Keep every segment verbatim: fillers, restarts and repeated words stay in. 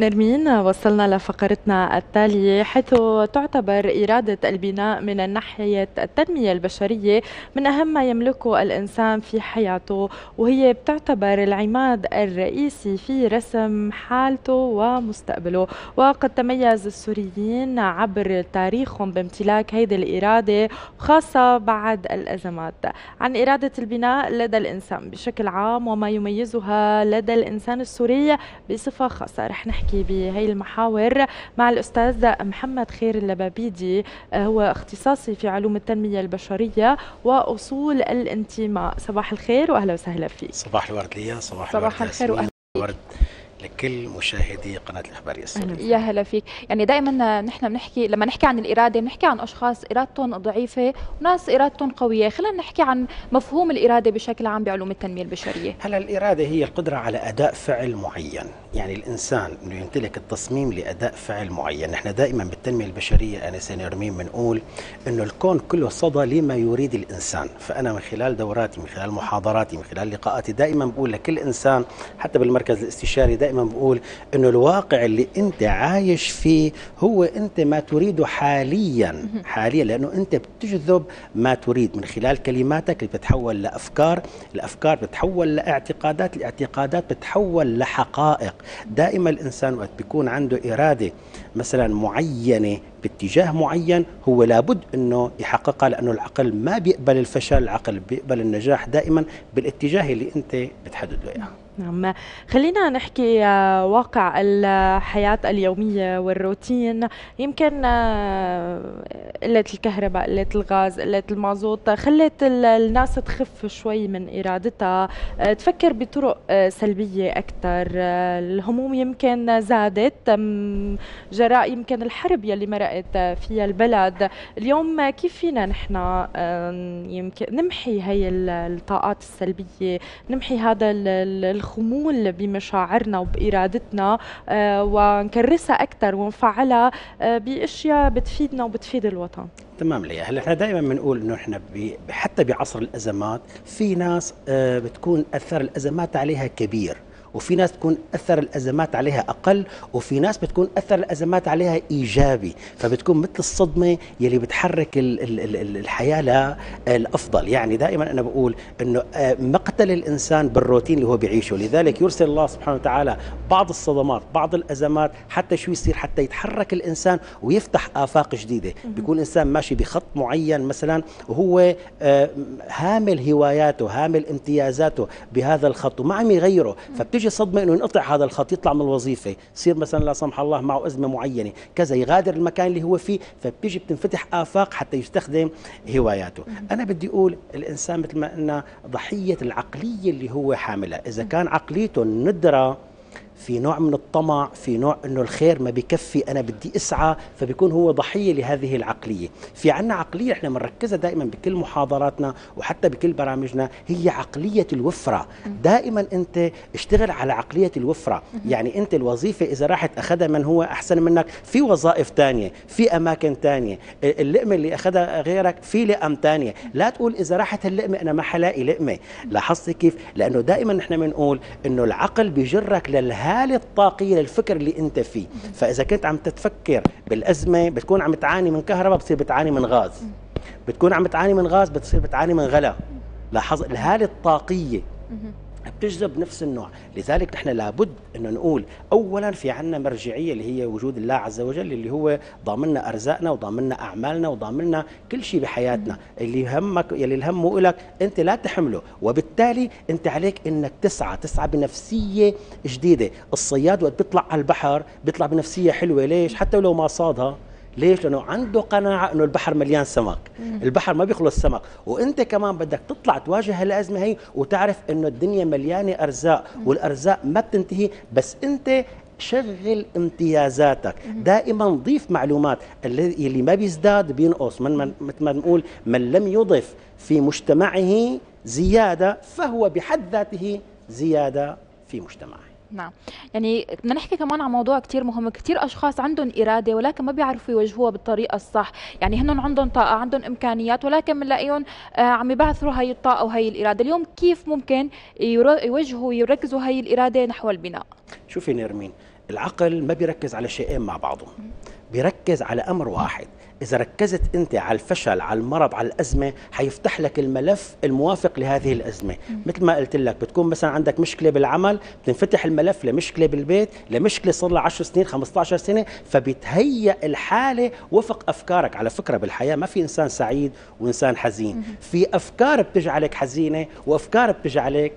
نرمين، وصلنا لفقرتنا التالية حيث تعتبر إرادة البناء من ناحية التنمية البشرية من أهم ما يملكه الإنسان في حياته، وهي بتعتبر العماد الرئيسي في رسم حالته ومستقبله. وقد تميز السوريين عبر تاريخهم بامتلاك هذه الإرادة خاصة بعد الأزمات عن إرادة البناء لدى الإنسان بشكل عام وما يميزها لدى الإنسان السوري بصفة خاصة. رح نحكي بهي المحاور مع الأستاذ محمد خير اللبابيدي، هو اختصاصي في علوم التنمية البشرية وأصول الانتماء. صباح الخير وأهلا وسهلا فيك. صباح الورد ليا. صباح, صباح الخير وأهلا وسهلا لكل مشاهدي قناة الأخباريه السوريه. يا هلا فيك. يعني دائما نحن بنحكي لما نحكي عن الإرادة بنحكي عن أشخاص إرادتهم ضعيفة وناس إرادتهم قوية، خلينا نحكي عن مفهوم الإرادة بشكل عام بعلوم التنمية البشرية. هلا الإرادة هي القدرة على أداء فعل معين، يعني الإنسان إنه يمتلك التصميم لأداء فعل معين. نحن دائما بالتنمية البشرية أنا سنرمين بنقول إنه الكون كله صدى لما يريد الإنسان، فأنا من خلال دوراتي من خلال محاضراتي من خلال لقاءاتي دائما بقول لكل إنسان حتى بالمركز الاستشاري دائما بقول انه الواقع اللي انت عايش فيه هو انت ما تريده حاليا حاليا، لانه انت بتجذب ما تريد من خلال كلماتك اللي بتتحول لافكار، الافكار بتتحول لاعتقادات، الاعتقادات بتتحول لحقائق. دائما الانسان وقت بيكون عنده اراده مثلا معينه باتجاه معين هو لابد انه يحققها، لانه العقل ما بيقبل الفشل، العقل بيقبل النجاح دائما بالاتجاه اللي انت بتحدد له اياه. نعم، خلينا نحكي واقع الحياة اليومية والروتين، يمكن قلة الكهرباء، قلة الغاز، قلة المازوت خلت الناس تخف شوي من إرادتها، تفكر بطرق سلبية أكثر، الهموم يمكن زادت جراء يمكن الحرب يلي مرقت فيها البلد. اليوم كيف فينا نحن يمكن نمحي هي الطاقات السلبية، نمحي هذا الخمول بمشاعرنا وبإرادتنا ونكرسها أكثر ونفعلها بأشياء بتفيدنا وبتفيد الوطن؟ تمام ليا. هلا احنا دائما بنقول انه احنا حتى بعصر الأزمات في ناس بتكون أثر الأزمات عليها كبير، وفي ناس بتكون أثر الأزمات عليها أقل، وفي ناس بتكون أثر الأزمات عليها إيجابي، فبتكون مثل الصدمة يلي بتحرك ال ال ال الحياة للأفضل. يعني دائما أنا بقول أنه مقتل الإنسان بالروتين اللي هو بيعيشه، لذلك يرسل الله سبحانه وتعالى بعض الصدمات بعض الأزمات حتى شو يصير، حتى يتحرك الإنسان ويفتح آفاق جديدة. بيكون الإنسان ماشي بخط معين مثلا وهو هامل هواياته هامل امتيازاته بهذا الخط وما عم يغيره، فبتجي صدمه انه ينقطع هذا الخط، يطلع من الوظيفه، يصير مثلا لا سمح الله معه ازمه معينه، كذا يغادر المكان اللي هو فيه، فبتيجي بتنفتح افاق حتى يستخدم هواياته. انا بدي اقول الانسان مثل ما قلنا ضحيه العقليه اللي هو حاملها، اذا كان عقليته الندره في نوع من الطمع، في نوع انه الخير ما بكفي انا بدي اسعى، فبيكون هو ضحيه لهذه العقليه. في عنا عقليه احنا بنركزها دائما بكل محاضراتنا وحتى بكل برامجنا، هي عقليه الوفره. دائما انت اشتغل على عقليه الوفره، يعني انت الوظيفه اذا راحت اخذها من هو احسن منك، في وظائف ثانيه، في اماكن ثانيه، اللقمه اللي اخذها غيرك في لقم ثانيه، لا تقول اذا راحت اللقمه انا ما حلاقي لقمه. لاحظت كيف؟ لانه دائما نحن بنقول انه العقل بيجرك للهدف الحالة الطاقية للفكر اللي أنت فيه، فإذا كنت عم تتفكر بالأزمة بتكون عم تعاني من كهرباء بتصير بتعاني من غاز، بتكون عم تعاني من غاز بتصير بتعاني من غلاء. لاحظ الحالة الطاقية بتجذب نفس النوع. لذلك نحن لابد أنه نقول أولا في عنا مرجعية اللي هي وجود الله عز وجل، اللي هو ضامننا أرزاقنا وضامننا أعمالنا وضامننا كل شيء بحياتنا. اللي يهمك اللي الهمه لك أنت لا تحمله، وبالتالي أنت عليك أنك تسعى تسعى بنفسية جديدة. الصياد وقت بيطلع على البحر بيطلع بنفسية حلوة، ليش؟ حتى لو ما صادها، ليش؟ لأنه عنده قناعة أنه البحر مليان سمك، البحر ما بيخلص سمك، وأنت كمان بدك تطلع تواجه هالأزمة هي وتعرف أنه الدنيا مليانة أرزاق والأرزاق ما بتنتهي، بس أنت شغل امتيازاتك. دائما ضيف معلومات، اللي ما بيزداد بينقص، من من مثل ما بنقول من لم يضف في مجتمعه زيادة فهو بحد ذاته زيادة في مجتمعه. نعم، يعني بدنا نحكي كمان عن موضوع كثير مهم، كثير اشخاص عندهم اراده ولكن ما بيعرفوا يوجهوها بالطريقه الصح، يعني هن عندهم طاقه عندهم امكانيات ولكن بنلاقيهم عم يبعثروا هي الطاقه وهي الاراده. اليوم كيف ممكن يوجهوا يركزوا هي الاراده نحو البناء؟ شوفي نرمين، العقل ما بيركز على شيئين مع بعضهم، بيركز على أمر واحد. إذا ركزت أنت على الفشل، على المرض، على الأزمة، حيفتح لك الملف الموافق لهذه الأزمة. مثل ما قلت لك، بتكون مثلا عندك مشكلة بالعمل، بتنفتح الملف لمشكلة بالبيت، لمشكلة صار لها عشر سنين خمسة عشر سنة، فبتهيأ الحالة وفق أفكارك. على فكرة بالحياة ما في إنسان سعيد وإنسان حزين، في أفكار بتجعلك حزينة وأفكار بتجعلك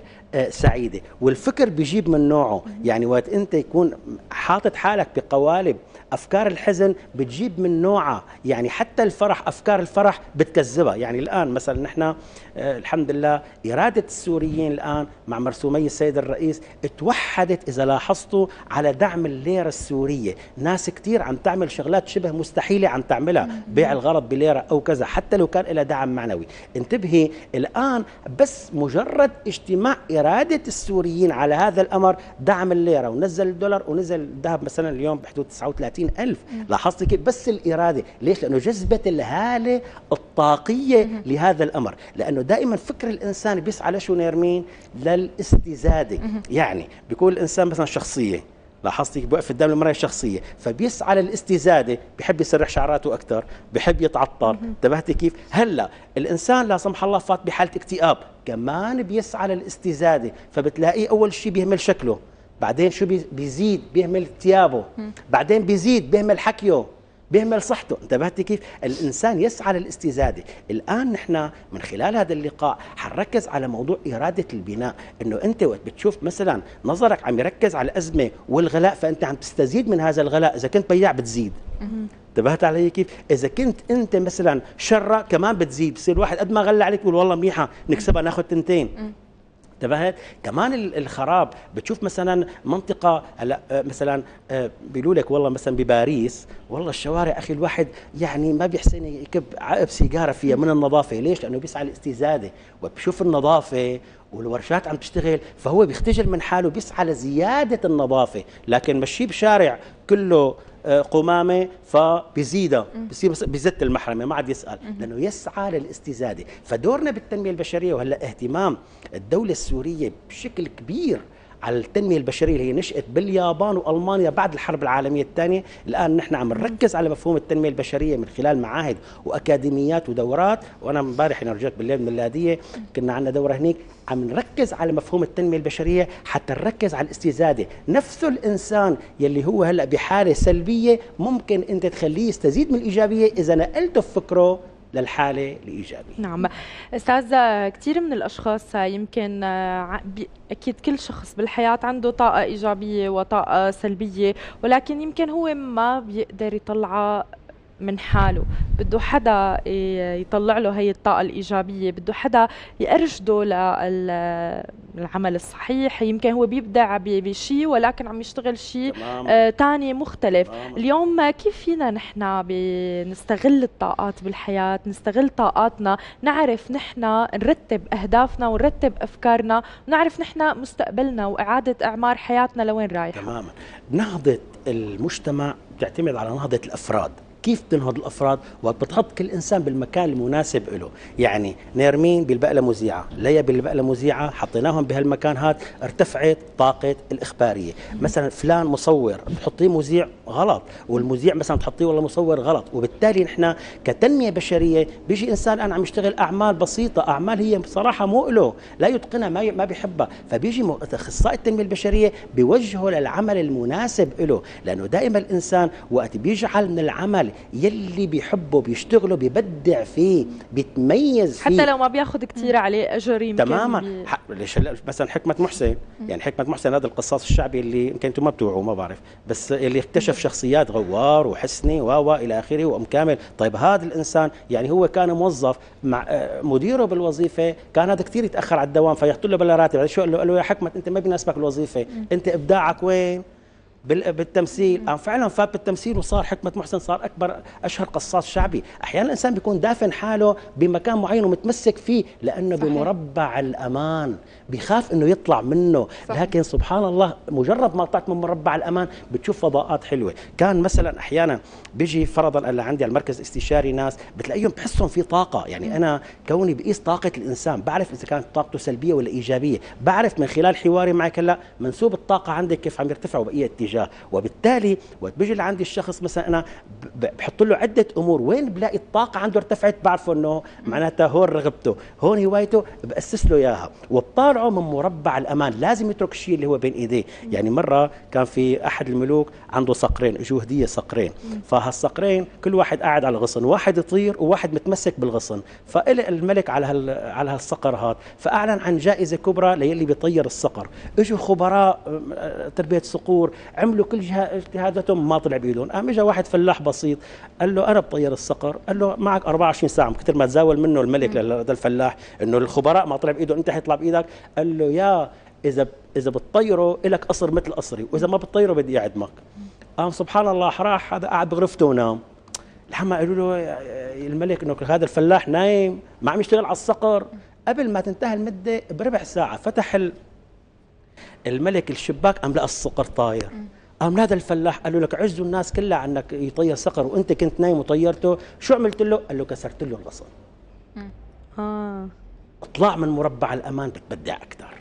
سعيدة، والفكر بيجيب من نوعه. يعني وقت أنت يكون حاطط حالك بقوالب أفكار الحزن بتجيب من نوعها، يعني حتى الفرح أفكار الفرح بتكذبها. يعني الآن مثلا نحن الحمد لله إرادة السوريين الآن مع مرسومي السيد الرئيس توحدت، إذا لاحظتوا، على دعم الليرة السورية. ناس كتير عم تعمل شغلات شبه مستحيلة عم تعملها، بيع الغرض بليرة أو كذا، حتى لو كان لها دعم معنوي. انتبهي الآن بس مجرد اجتماع إرادة السوريين على هذا الأمر، دعم الليرة ونزل الدولار ونزل الذهب مثلا اليوم بحدود تسعة وثلاثين ألف. لاحظتي كيف؟ بس الإرادة. ليش؟ لأنه جذبت الهالة الطاقية مم. لهذا الأمر، لأنه دائما فكر الإنسان بيسعى لشو نرمين؟ للاستزادة. مم. يعني بيكون الإنسان مثلا شخصية، لاحظتي بوقف قدام المرأة شخصية، فبيسعى للاستزادة، بحب يسرح شعراته أكثر، بحب يتعطر. انتبهتي كيف؟ هلا الإنسان لا سمح الله فات بحالة اكتئاب، كمان بيسعى للاستزادة، فبتلاقيه أول شيء بيهمل شكله، بعدين شو بيزيد؟ بيهمل ثيابه، بعدين بيزيد بيهمل حكيه، بيهمل صحته. انتبهتي كيف؟ الإنسان يسعى للاستزادة. الآن نحن من خلال هذا اللقاء حنركز على موضوع إرادة البناء، إنه أنت وقت بتشوف مثلا نظرك عم يركز على الأزمة والغلاء، فأنت عم تستزيد من هذا الغلاء. إذا كنت بياع بتزيد. انتبهت علي كيف؟ إذا كنت أنت مثلا شرة كمان بتزيد، بصير واحد قد ما غلى عليك بيقول والله منيحة نكسبها ناخذ تنتين. انتبهت؟ كمان الخراب، بتشوف مثلا منطقه هلا مثلا بيقولوا لك والله مثلا بباريس والله الشوارع اخي الواحد يعني ما بيحسن يكب عقب سيجاره فيها من النظافه. ليش؟ لانه بيسعى للاستزاده، وبشوف النظافه والورشات عم تشتغل، فهو بيختجل من حاله، بيسعى لزياده النظافه، لكن مشي بشارع كله قمامه فبيزيدها، بصير بزت المحرمه ما عاد يسال، لانه يسعى للاستزاده. فدورنا بالتنميه البشريه، وهلا اهتمام الدوله السوريه بشكل كبير على التنميه البشريه اللي هي نشات باليابان والمانيا بعد الحرب العالميه الثانيه، الان نحن عم نركز على مفهوم التنميه البشريه من خلال معاهد واكاديميات ودورات. وانا امبارح انا رجعت بالليل من اللاذقيه كنا عندنا دوره هنيك، عم نركز على مفهوم التنميه البشريه حتى نركز على الاستزاده. نفسه الانسان يلي هو هلا بحاله سلبيه ممكن انت تخليه يستزيد من الايجابيه اذا نقلته في فكره للحالة الإيجابية. نعم أستاذ، كثير من الأشخاص يمكن أكيد كل شخص بالحياة عنده طاقة إيجابية وطاقة سلبية، ولكن يمكن هو ما بيقدر يطلعها من حاله، بده حدا يطلع له هي الطاقة الإيجابية، بده حدا يرشده للعمل الصحيح. يمكن هو بيبدع بشيء ولكن عم يشتغل شيء ثاني مختلف. تمام. اليوم كيف فينا نحن نستغل الطاقات بالحياة، نستغل طاقاتنا، نعرف نحن نرتب أهدافنا ونرتب أفكارنا ونعرف نحن مستقبلنا وإعادة إعمار حياتنا لوين رايحة؟ تماما. نهضة المجتمع بتعتمد على نهضة الأفراد. كيف تنهض الافراد؟ وبتحط كل انسان بالمكان المناسب له، يعني نيرمين بالبقله مذيعه، ليا بالبقله مذيعه، حطيناهم بهالمكان هاد، ارتفعت طاقه الاخباريه، مثلا فلان مصور تحطيه مذيع غلط، والمذيع مثلا تحطيه والله مصور غلط، وبالتالي نحن كتنميه بشريه بيجي انسان انا عم يشتغل اعمال بسيطه، اعمال هي بصراحه مو له، لا يتقنها، ما ما بيحبها، فبيجي اخصائي التنميه البشريه بيوجهه للعمل المناسب له، لانه دائما الانسان وقت بيجعل من العمل يلي بيحبه بيشتغله بيبدع فيه بيتميز فيه، حتى لو ما بياخذ كثير عليه اجر. يمكن تماما. ليش هلا مثلا حكمه محسن، يعني حكمه محسن هذا القصاص الشعبي اللي يمكن انتم ما بتوعوا ما بعرف، بس اللي اكتشف شخصيات غوار وحسني و الى اخره وام كامل. طيب هذا الانسان يعني هو كان موظف مع مديره بالوظيفه، كان هذا كثير يتاخر على الدوام، فيحطوا له بلا راتب. شو قال له؟ قال له يا حكمه انت ما بيناسبك الوظيفه، انت ابداعك وين؟ بالتمثيل. عم فعلا فاب بالتمثيل وصار حكمة محسن صار أكبر أشهر قصاص شعبي. أحيانا الإنسان بيكون دافن حاله بمكان معين ومتمسك فيه لأنه صحيح. بمربع الأمان بيخاف أنه يطلع منه. صحيح. لكن سبحان الله مجرد ما طلعت من مربع الأمان بتشوف فضاءات حلوة. كان مثلا أحيانا بيجي فرضا اللي عندي على المركز الاستشاري ناس بتلاقيهم بحسهم في طاقة، يعني م. أنا كوني بقيس طاقة الإنسان بعرف إذا كانت طاقته سلبية ولا إيجابية، بعرف من خلال حواري معك هلا منسوب الطاقة عندك كيف عم يرتفع وبقية اتجاه. الاتجاه، وبالتالي وقت بيجي لعندي الشخص مثلا انا بحط له عده امور، وين بلاقي الطاقه عنده ارتفعت بعرفه انه معناتها هون رغبته، هون هوايته، باسس له اياها، وبطالعه من مربع الامان، لازم يترك الشيء اللي هو بين ايديه. يعني مره كان في احد الملوك عنده صقرين، اجوا هديه صقرين، فهالصقرين كل واحد قاعد على غصن، واحد يطير وواحد متمسك بالغصن، فقلق الملك على هال على هالصقر هذا، فاعلن عن جائزه كبرى للي بيطير الصقر. اجوا خبراء تربيه صقور، عملوا كل اجتهاداتهم ما طلع بايدهم. قام اجى واحد فلاح بسيط قال له انا بطير الصقر، قال له معك أربعة وعشرين ساعه، كثر ما تزاول منه الملك لهذا الفلاح انه الخبراء ما طلع بايدهم، انت حيطلع بايدك. قال له يا اذا اذا بتطيره لك قصر مثل قصري، واذا ما بتطيره بدي اعدمك. قام سبحان الله راح هذا قاعد بغرفته ونام. لما قالوا له الملك انه هذا الفلاح نايم ما عم يشتغل على الصقر، قبل ما تنتهي المده بربع ساعه فتح الملك الشباك، قام لقى الصقر طاير. قام نادى الفلاح قال له لك عجزوا الناس كلها عنك يطير صقر وانت كنت نايم وطيرته، شو عملت له؟ قال له كسرت له الغصن. اه اطلع من مربع الامان، بتبدع اكثر،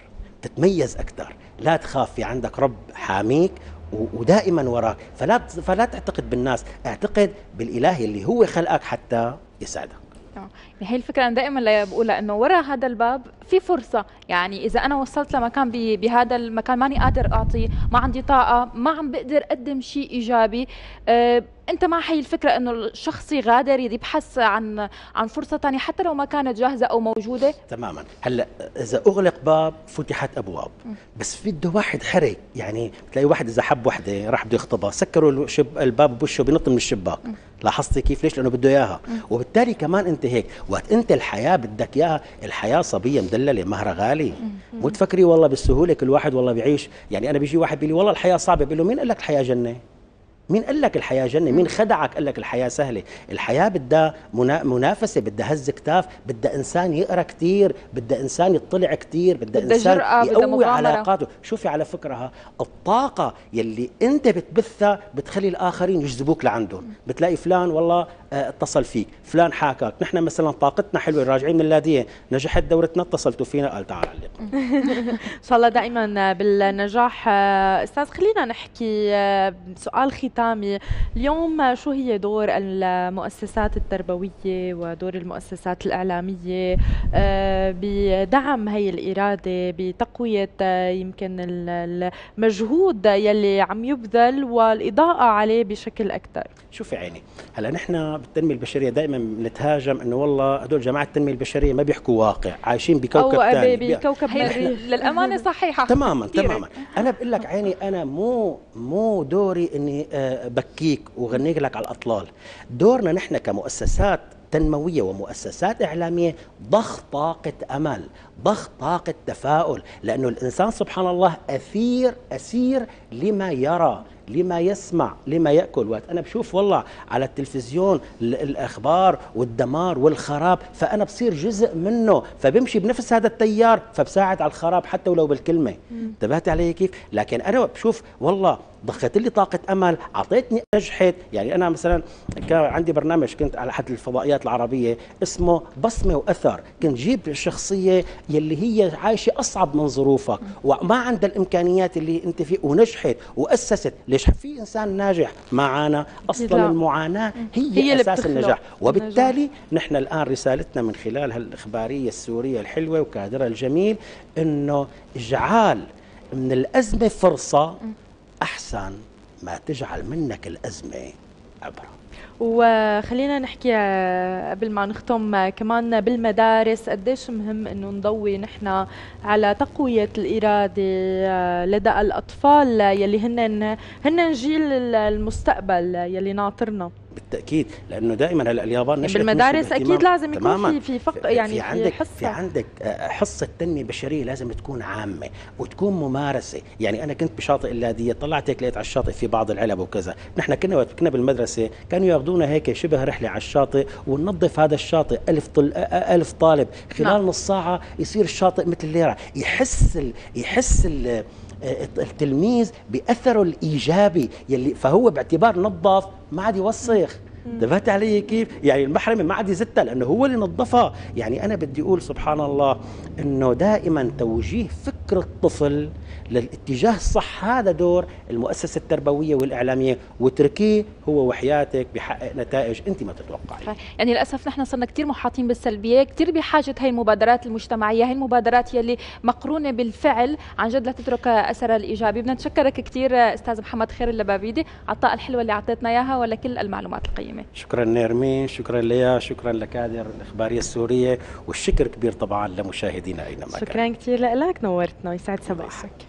بتتميز اكثر، لا تخاف، في عندك رب حاميك ودائما وراك، فلا فلا تعتقد بالناس، اعتقد بالاله اللي هو خلقك حتى يساعدك. تمام، هي الفكره انا دائما بقولها انه ورا هذا الباب في فرصه، يعني اذا انا وصلت لمكان بهذا المكان ماني قادر اعطي، ما عندي طاقه، ما عم بقدر اقدم شيء ايجابي، أه انت ما حي الفكره انه الشخص يغادر يبحث عن عن فرصه ثانيه حتى لو ما كانت جاهزه او موجوده. تماما، هلا اذا اغلق باب فتحت ابواب، بس بده واحد حري، يعني بتلاقي واحد اذا حب وحده راح بده يخطبها، سكروا الباب بوشه بنط من الشباك، لاحظتي كيف؟ ليش؟ لانه بده اياها، وبالتالي كمان انت هيك، وقت انت الحياه بدك اياها، الحياه صبيه مدلله مهرها غالي، مو تفكري والله بالسهوله كل واحد والله بيعيش، يعني انا بيجي واحد بيقول لي والله الحياه صعبه، بقول له مين قال لك الحياه جنه؟ مين قال لك الحياة جنة؟ مين خدعك قال لك الحياة سهلة؟ الحياة بدها منافسة، بدها هز كتاف، بدها إنسان يقرأ كثير، بدها إنسان يطلع كثير، بدها إنسان يقوي علاقاته. شوفي على فكرة الطاقة يلي أنت بتبثها بتخلي الآخرين يجذبوك لعندهم، بتلاقي فلان والله اتصل فيك، فلان حاكاك، نحن مثلا طاقتنا حلوة راجعين من اللاذقية، نجحت دورتنا اتصلتوا فينا قال تعال علق. إن شاء الله دائما بالنجاح. أستاذ خلينا نحكي سؤال ختامي تامي. اليوم شو هي دور المؤسسات التربوية ودور المؤسسات الإعلامية بدعم هي الإرادة، بتقوية يمكن المجهود يلي عم يبذل والإضاءة عليه بشكل أكثر؟ شوفي عيني، هلا نحن بالتنمية البشرية دائما بنتهاجم انه والله هدول جماعة التنمية البشرية ما بيحكوا واقع، عايشين بكوكب ثاني، بكوكب مريخ. للأمانة صحيحة تماما تماما. انا بقول لك عيني، انا مو مو دوري اني بكيك وغنيك لك على الأطلال، دورنا نحن كمؤسسات تنموية ومؤسسات إعلامية ضخ طاقة أمل، ضخ طاقة تفاؤل، لأنه الإنسان سبحان الله أثير أسير لما يرى، لما يسمع، لما يأكل. وقت أنا بشوف والله على التلفزيون الأخبار والدمار والخراب، فأنا بصير جزء منه، فبمشي بنفس هذا التيار، فبساعد على الخراب حتى ولو بالكلمة. انتبهت علي كيف؟ لكن أنا بشوف والله ضخت لي طاقة أمل، أعطيتني نجحت. يعني أنا مثلا كان عندي برنامج كنت على أحد الفضائيات العربية اسمه بصمه واثر، كنت جيب الشخصية يلي هي عايشة أصعب من ظروفك وما عندها الإمكانيات اللي أنت فيه، ونجحت وأسست. ليش؟ في إنسان ناجح معانا، أصلا المعاناة هي, هي أساس النجاح، وبالتالي نحن الآن رسالتنا من خلال هالإخبارية السورية الحلوة وكادرها الجميل إنه اجعل من الأزمة فرصة، أحسن ما تجعل منك الأزمة عبرة. وخلينا نحكي قبل ما نختم كمان بالمدارس، قديش مهم انه نضوي نحن على تقويه الاراده لدى الاطفال يلي هن هن جيل المستقبل يلي ناطرنا. بالتاكيد، لانه دائما هلا اليابان نشأت بالمدارس، اكيد لازم يكون في في يعني في عندك حصه في عندك حصه تنميه بشريه لازم تكون عامه وتكون ممارسه. يعني انا كنت بشاطئ اللاذقية، طلعت هيك لقيت على الشاطئ في بعض العلب وكذا، نحن كنا وقت كنا بالمدرسه كانوا ياخذونا هيك شبه رحله على الشاطئ وننظف هذا الشاطئ، ألف طل... ألف طالب خلال نعم. نص ساعه يصير الشاطئ مثل الليره، يحس ال... يحس ال... التلميذ بأثره الإيجابي يلي، فهو باعتبار نظف ما عاد يوسخ، ده فات علي كيف؟ يعني المحرم ما عاد يزتها لانه هو اللي نظفها. يعني انا بدي اقول سبحان الله انه دائما توجيه فكر الطفل للاتجاه الصح هذا دور المؤسسه التربويه والاعلاميه، وتركيه هو وحياتك بحقق نتائج انت ما تتوقعيها. يعني للاسف نحن صرنا كثير محاطين بالسلبيه، كثير بحاجه هي المبادرات المجتمعيه، هي المبادرات يلي مقرونه بالفعل عن جد لتترك اثرها الايجابي. بدنا نتشكرك كثير استاذ محمد خير اللبابيدي على الطاقه الحلوه اللي اعطيتنا اياها ولا كل المعلومات القيمه. شكرا نيرمين، شكرا ليا، شكرا لكادر الاخباريه السوريه، والشكر كبير طبعا لمشاهدينا اينما كانوا. شكرا كثير لك، نورتنا ويسعد صباحك.